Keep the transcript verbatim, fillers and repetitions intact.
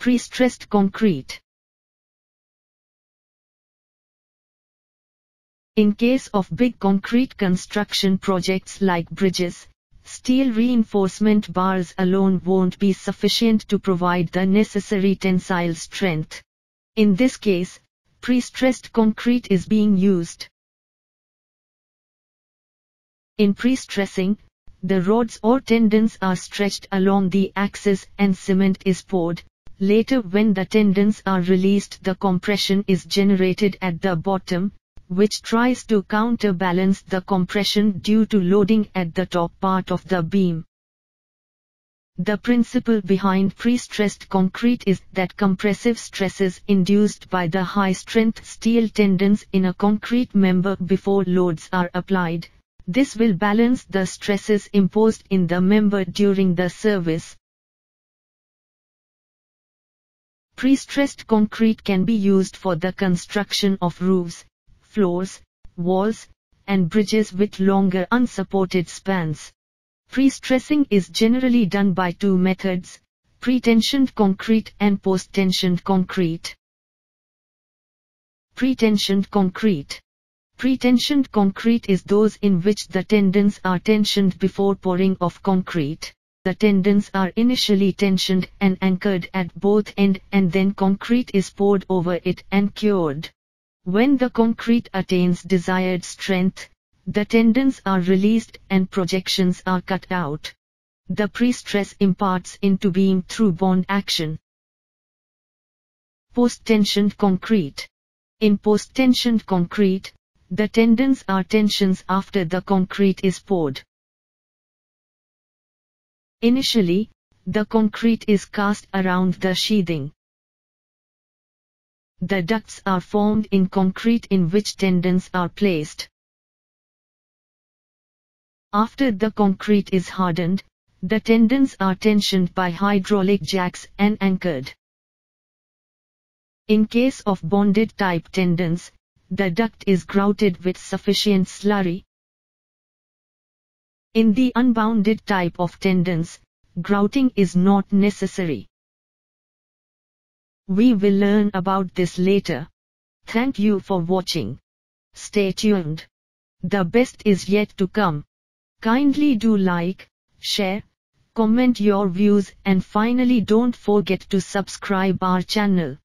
Prestressed concrete. In case of big concrete construction projects like bridges, steel reinforcement bars alone won't be sufficient to provide the necessary tensile strength. In this case, prestressed concrete is being used. In prestressing, the rods or tendons are stretched along the axis and cement is poured. Later, when the tendons are released, the compression is generated at the bottom, which tries to counterbalance the compression due to loading at the top part of the beam. The principle behind prestressed concrete is that compressive stresses induced by the high-strength steel tendons in a concrete member before loads are applied. This will balance the stresses imposed in the member during the service. Prestressed concrete can be used for the construction of roofs, floors, walls, and bridges with longer unsupported spans. Prestressing is generally done by two methods: pretensioned concrete and post-tensioned concrete. Pretensioned concrete. Pretensioned concrete is those in which the tendons are tensioned before pouring of concrete. The tendons are initially tensioned and anchored at both ends, and then concrete is poured over it and cured. When the concrete attains desired strength, the tendons are released and projections are cut out. The prestress imparts into beam through bond action. Post-tensioned concrete. In post-tensioned concrete, the tendons are tensioned after the concrete is poured. Initially, the concrete is cast around the sheathing. The ducts are formed in concrete in which tendons are placed. After the concrete is hardened, the tendons are tensioned by hydraulic jacks and anchored. In case of bonded type tendons, the duct is grouted with sufficient slurry. In the unbounded type of tendons, grouting is not necessary. We will learn about this later. Thank you for watching. Stay tuned. The best is yet to come. Kindly do like, share, comment your views, and finally don't forget to subscribe our channel.